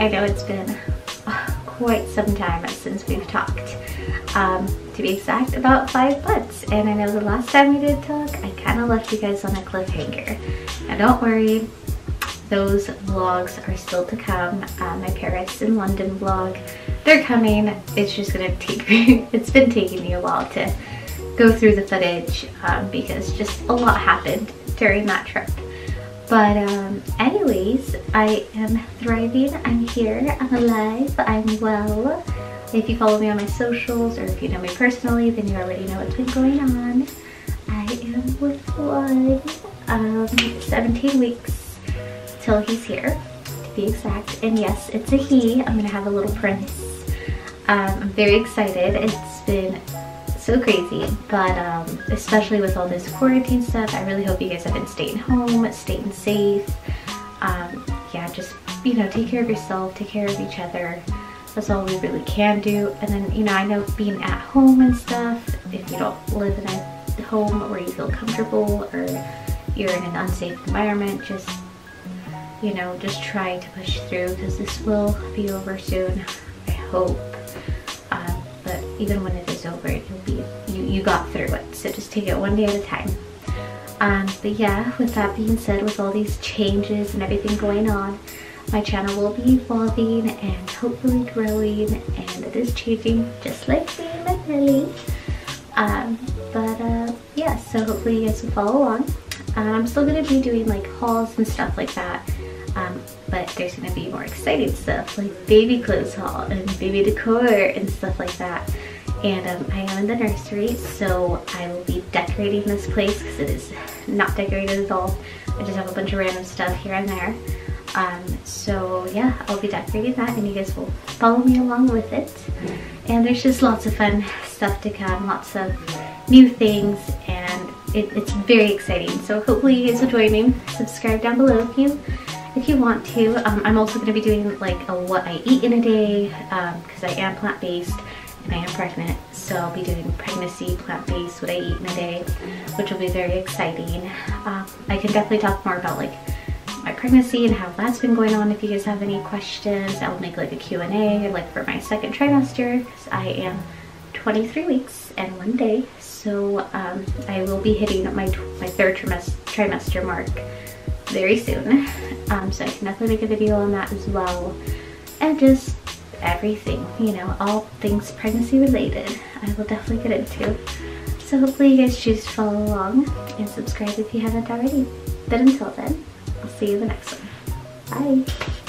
I know it's been quite some time since we've talked, to be exact about 5 months, and I know the last time we did talk I kind of left you guys on a cliffhanger. Now don't worry, those vlogs are still to come. My Paris and London vlog, they're coming. It's just gonna take me, it's been taking me a while to go through the footage because just a lot happened during that trip. But anyways, I am thriving, I'm here, I'm alive, I'm well. If you follow me on my socials or if you know me personally, then you already know what's been going on. I am with one, 17 weeks till he's here, to be exact. And yes, it's a he, I'm gonna have a little prince. I'm very excited, it's been so crazy, but especially with all this quarantine stuff, I really hope you guys have been staying home, staying safe. Yeah, just, you know, take care of yourself, take care of each other. That's all we really can do. And then, you know, I know being at home and stuff, if you don't live in a home where you feel comfortable or you're in an unsafe environment, just, you know, just try to push through because this will be over soon, I hope. But even when it is over, you'll be, you got through it, so just take it one day at a time. But yeah, with that being said, with all these changes and everything going on, my channel will be evolving and hopefully growing, and it is changing just like me and my belly. Yeah, so hopefully you guys will follow along. I'm still going to be doing like hauls and stuff like that. But there's going to be more exciting stuff like baby clothes haul and baby decor and stuff like that. And I am in the nursery, so I will be decorating this place because it is not decorated at all. I just have a bunch of random stuff here and there. So yeah, I'll be decorating that and you guys will follow me along with it. And there's just lots of fun stuff to come, lots of new things, and it's very exciting. So hopefully you guys will join me. Subscribe down below if you want to. I'm also going to be doing like a what I eat in a day, because I am plant-based and I am pregnant, so I'll be doing pregnancy, plant-based, what I eat in a day, which will be very exciting. I can definitely talk more about like my pregnancy and how that's been going on if you guys have any questions. I'll make like a Q&A like for my second trimester because I am 23 weeks and 1 day, so I will be hitting my third trimester mark very soon. So I can definitely make a video on that as well, and just everything, you know, all things pregnancy related I will definitely get into. So hopefully you guys choose to follow along and subscribe if you haven't already. But until then, I'll see you in the next one. Bye!